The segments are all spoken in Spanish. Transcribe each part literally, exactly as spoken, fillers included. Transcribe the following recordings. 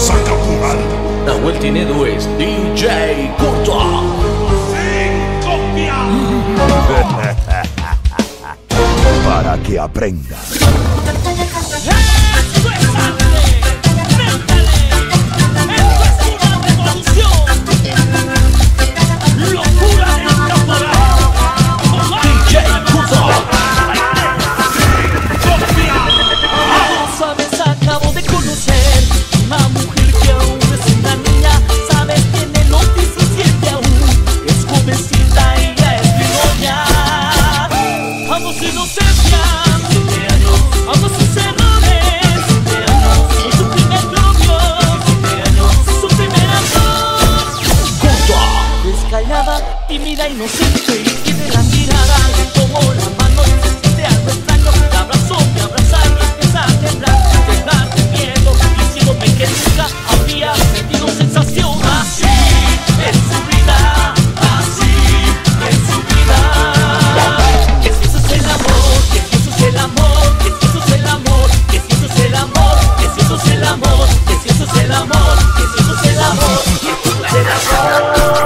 saca tu alma. La vuelta y Nedo es D J Curtock. Sin copia. Para que aprendas. Tímida, inocente, y de la mirada como la mano de algo extraño. Te abrazó, me abrazar, y empieza a temblar, a temblar de miedo, diciéndome que nunca habría sentido sensación así en su vida, así en su vida. Que si eso es el amor, que si eso es el amor, que si eso es el amor, que si eso es el amor, que si eso es el amor, que si eso es el amor, que si eso es el amor, que si eso es el amor.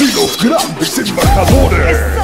Y los grandes embajadores.